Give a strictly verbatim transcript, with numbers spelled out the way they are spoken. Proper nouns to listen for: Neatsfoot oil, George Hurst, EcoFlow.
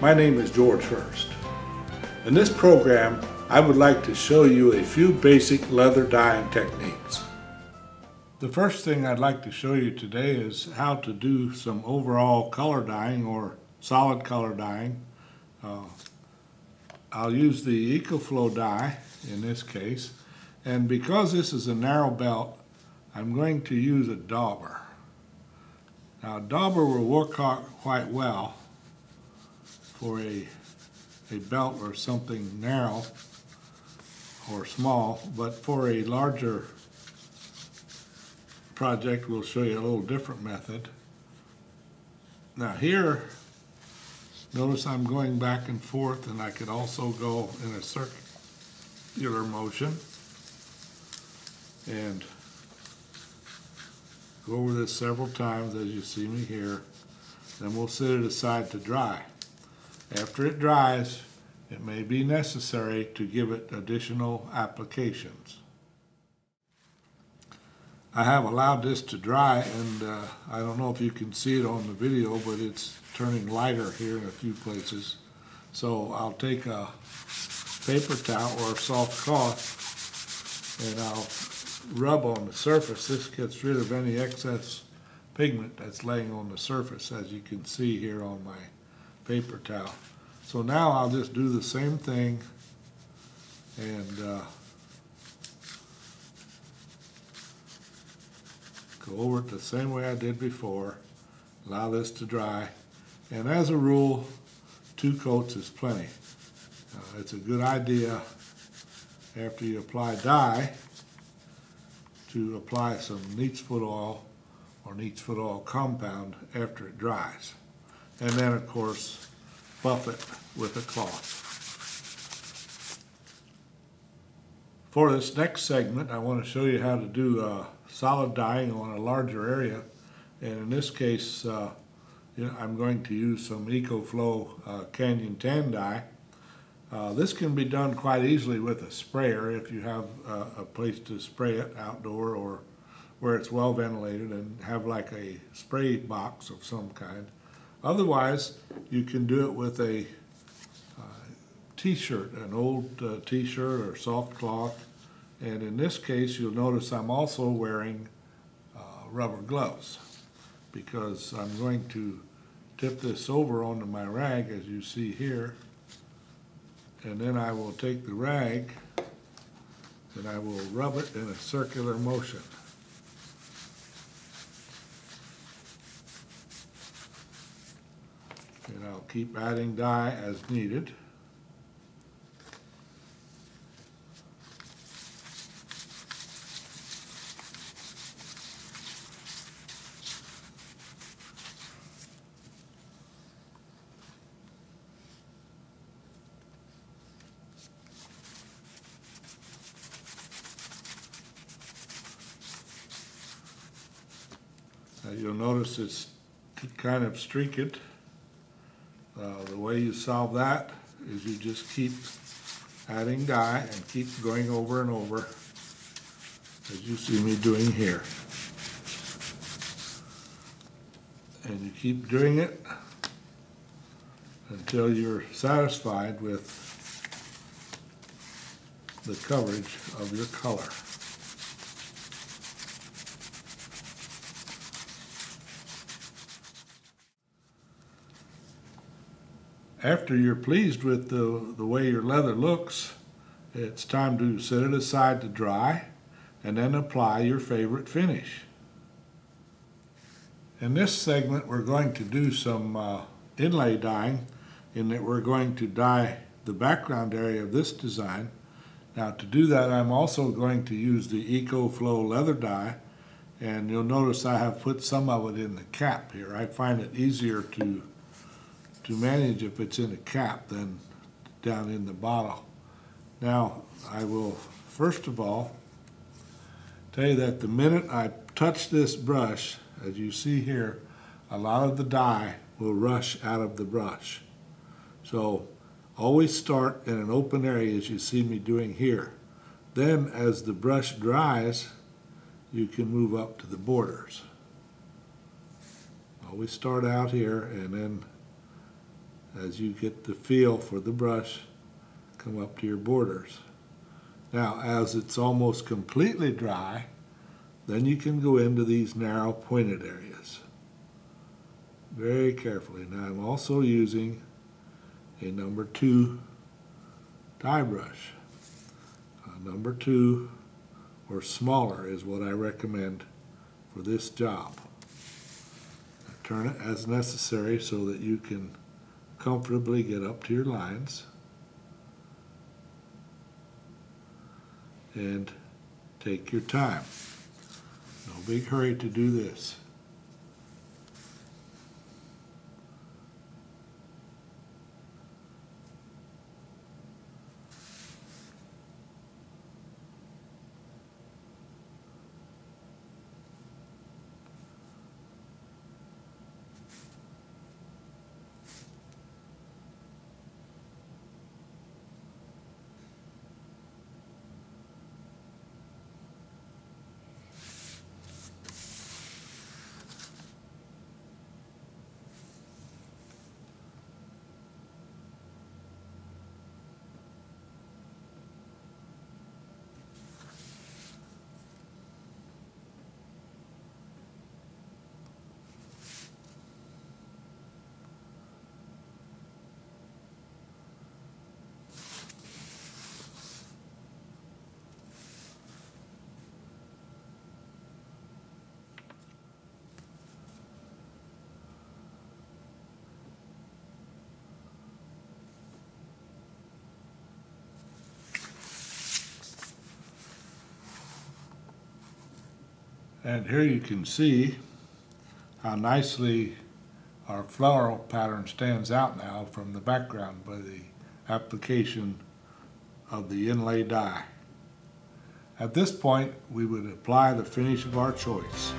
My name is George Hurst. In this program, I would like to show you a few basic leather dyeing techniques. The first thing I'd like to show you today is how to do some overall color dyeing or solid color dyeing. Uh, I'll use the EcoFlow dye in this case, and because this is a narrow belt, I'm going to use a dauber. Now, a dauber will work quite well for a, a belt or something narrow or small, but for a larger project we'll show you a little different method. Now here, notice I'm going back and forth, and I could also go in a circular motion and go over this several times as you see me here. Then we'll set it aside to dry. After it dries, it may be necessary to give it additional applications. I have allowed this to dry, and uh, I don't know if you can see it on the video, but it's turning lighter here in a few places. So I'll take a paper towel or a soft cloth and I'll rub on the surface. This gets rid of any excess pigment that's laying on the surface, as you can see here on my paper towel. So now I'll just do the same thing, and uh, go over it the same way I did before. Allow this to dry, and as a rule, two coats is plenty. Uh, it's a good idea after you apply dye to apply some Neatsfoot oil or Neatsfoot oil compound after it dries, and then of course buff it with a cloth. For this next segment, I want to show you how to do uh, solid dyeing on a larger area, and in this case uh, I'm going to use some EcoFlow uh, Canyon Tan dye. Uh, this can be done quite easily with a sprayer if you have uh, a place to spray it outdoor or where it's well ventilated and have like a spray box of some kind. Otherwise, you can do it with a uh, t-shirt, an old uh, t-shirt or soft cloth. And in this case, you'll notice I'm also wearing uh, rubber gloves, because I'm going to tip this over onto my rag, as you see here. And then I will take the rag and I will rub it in a circular motion. And I'll keep adding dye as needed. You'll notice it's kind of streaked. Uh, the way you solve that is you just keep adding dye and keep going over and over, as you see me doing here. And you keep doing it until you're satisfied with the coverage of your color. After you're pleased with the, the way your leather looks, it's time to set it aside to dry and then apply your favorite finish. In this segment, we're going to do some uh, inlay dyeing, in that we're going to dye the background area of this design. Now, to do that, I'm also going to use the EcoFlow leather dye, and you'll notice I have put some of it in the cap here. I find it easier to to manage if it's in a cap than down in the bottle. Now, I will first of all tell you that the minute I touch this brush, as you see here, a lot of the dye will rush out of the brush. So always start in an open area, as you see me doing here. Then as the brush dries, you can move up to the borders. Always start out here and then as you get the feel for the brush, come up to your borders. Now, as it's almost completely dry, then you can go into these narrow pointed areas very carefully. Now, I'm also using a number two dye brush. A number two or smaller is what I recommend for this job. Turn it as necessary so that you can comfortably get up to your lines. And take your time. No big hurry to do this. And here you can see how nicely our floral pattern stands out now from the background by the application of the inlay dye. At this point, we would apply the finish of our choice.